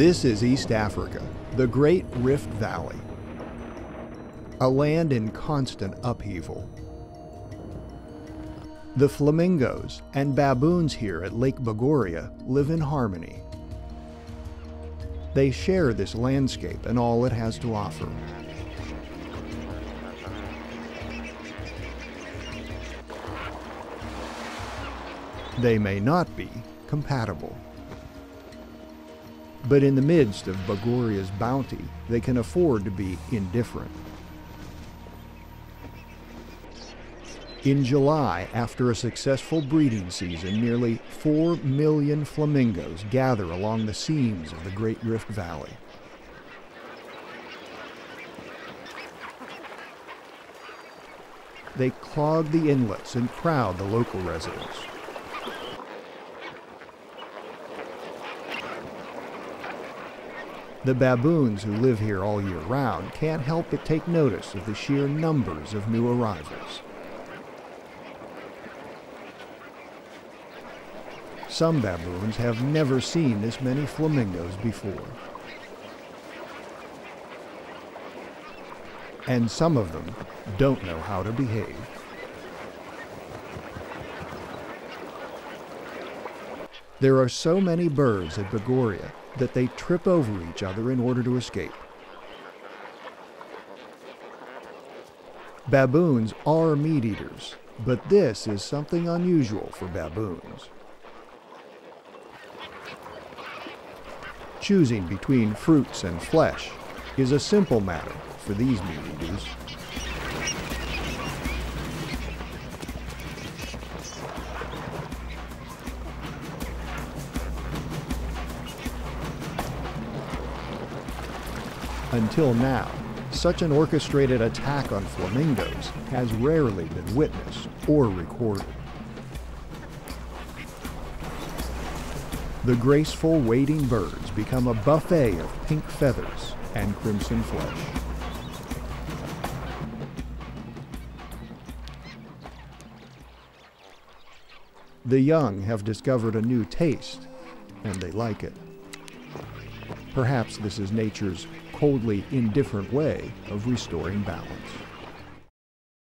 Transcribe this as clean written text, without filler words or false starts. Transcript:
This is East Africa, the Great Rift Valley, a land in constant upheaval. The flamingos and baboons here at Lake Bogoria live in harmony. They share this landscape and all it has to offer. They may not be compatible, but in the midst of Bogoria's bounty, they can afford to be indifferent. In July, after a successful breeding season, nearly 4 million flamingos gather along the seams of the Great Rift Valley. They clog the inlets and crowd the local residents. The baboons who live here all year round can't help but take notice of the sheer numbers of new arrivals. Some baboons have never seen this many flamingos before. And some of them don't know how to behave. There are so many birds at Bogoria that they trip over each other in order to escape. Baboons are meat eaters, but this is something unusual for baboons. Choosing between fruits and flesh is a simple matter for these meat eaters. Until now, such an orchestrated attack on flamingos has rarely been witnessed or recorded. The graceful wading birds become a buffet of pink feathers and crimson flesh. The young have discovered a new taste, and they like it. Perhaps this is nature's coldly indifferent way of restoring balance.